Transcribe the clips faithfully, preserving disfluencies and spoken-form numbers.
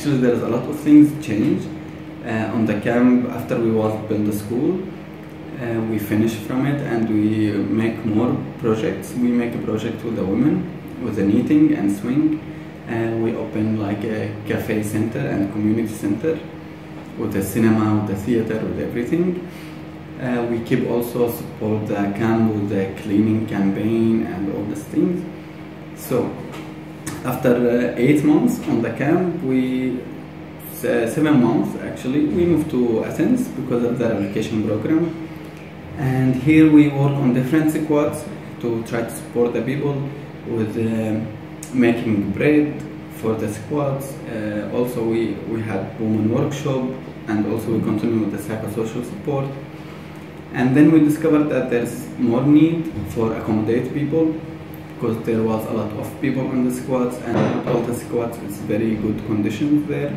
actually there is a lot of things changed uh, on the camp after we was built the school. Uh, we finish from it and we make more projects. We make a project with the women, with the knitting and swing. Uh, we open like a cafe center and community center with the cinema, with the theater, with everything. Uh, we keep also support the camp with the cleaning campaign and all these things. So after uh, eight months on the camp, we uh, seven months actually, we moved to Athens because of the relocation program. And here we work on different squads to try to support the people with uh, making bread for the squads. Uh, also we, we had women workshop, and also we continue with the psychosocial support. And then we discovered that there's more need for accommodate people, because there was a lot of people on the squads, and all the squads is very good conditions there.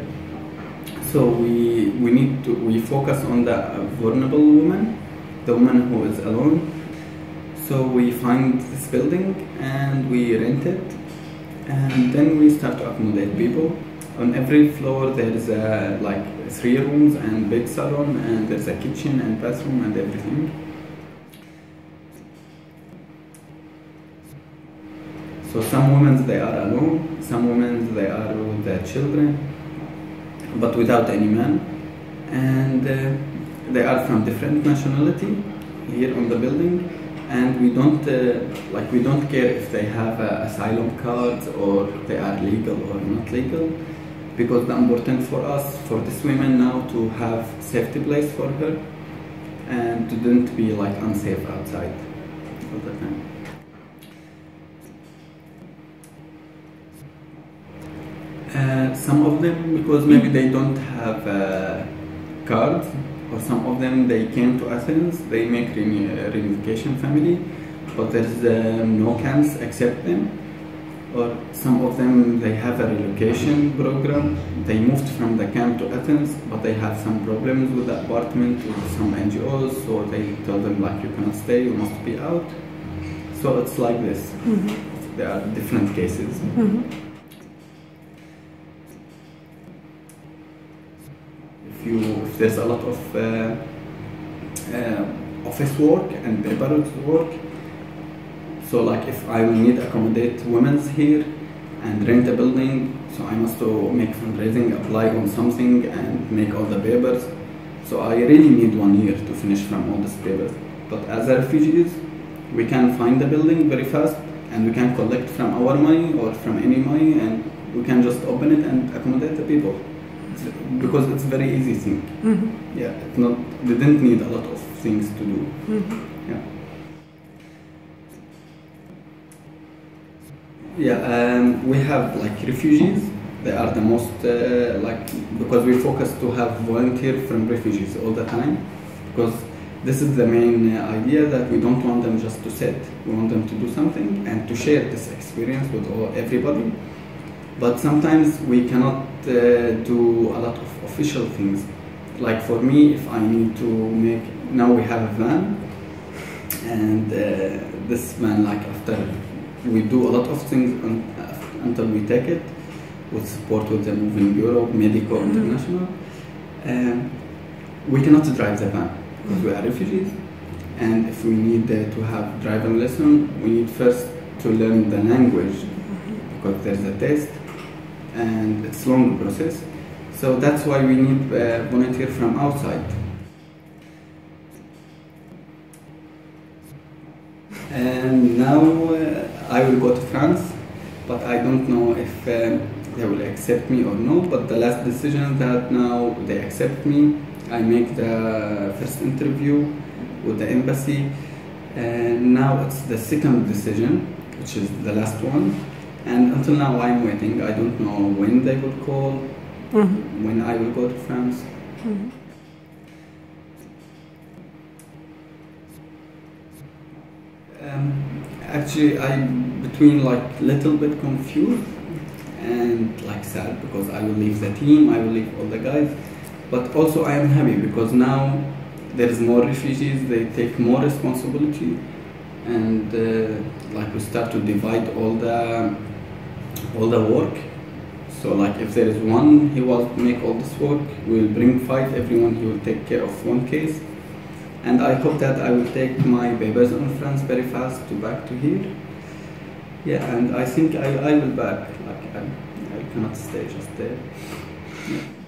So we, we need to we focus on the vulnerable women, the woman who is alone. So we find this building and we rent it, and then we start to accommodate people. On every floor there is a, like three rooms and big salon, and there's a kitchen and bathroom and everything. So some women they are alone, some women they are with their children, but without any man, and uh, they are from different nationality here on the building, and we don't uh, like we don't care if they have uh, asylum cards or they are legal or not legal, because the important for us, for this woman now, to have safety place for her and to don't be like unsafe outside all the time. Uh, some of them, because maybe they don't have uh, cards, or some of them they came to Athens, they make reunification family, but there's uh, no camps accept them. Or some of them they have a relocation program, they moved from the camp to Athens, but they have some problems with the apartment, with some N G Os, so they tell them like you cannot stay, you must be out. So it's like this, mm-hmm. There are different cases. Mm-hmm. You, if there's a lot of uh, uh, office work and paper work, so like if I will need to accommodate women's here and rent a building, so I must to make fundraising, apply on something and make all the papers. So I really need one year to finish from all these papers. But as refugees, we can find the building very fast, and we can collect from our money or from any money, and we can just open it and accommodate the people. Because it's a very easy thing. Mm-hmm. Yeah, it's not, they didn't need a lot of things to do. Mm-hmm. Yeah. Yeah, um, we have like refugees. They are the most uh, like, because we focus to have volunteers from refugees all the time. Because this is the main uh, idea, that we don't want them just to sit. We want them to do something and to share this experience with all, everybody. But sometimes we cannot uh, do a lot of official things. Like for me, if I need to make, now we have a van, and uh, this van, like after we do a lot of things un until we take it, with support with the Moving Europe, Medico International, um, we cannot drive the van because we are refugees. And if we need uh, to have driving lesson, we need first to learn the language, because there's a test. And it's a long process, so that's why we need uh, volunteer from outside. And now uh, I will go to France, but I don't know if uh, they will accept me or no, but the last decision that now they accept me, I make the first interview with the embassy, and now it's the second decision, which is the last one. And until now I'm waiting, I don't know when they will call, mm-hmm. when I will go to France. Mm-hmm. um, actually I'm between like little bit confused and like sad, because I will leave the team, I will leave all the guys, but also I am happy because now there is more refugees, they take more responsibility, and uh, like we start to divide all the all the work, So like if there is one, he will make all this work, we will bring five, everyone, he will take care of one case. And I hope that I will take my papers on France very fast to back to here. Yeah, and I think I, I will back, like I, I cannot stay just there. Yeah.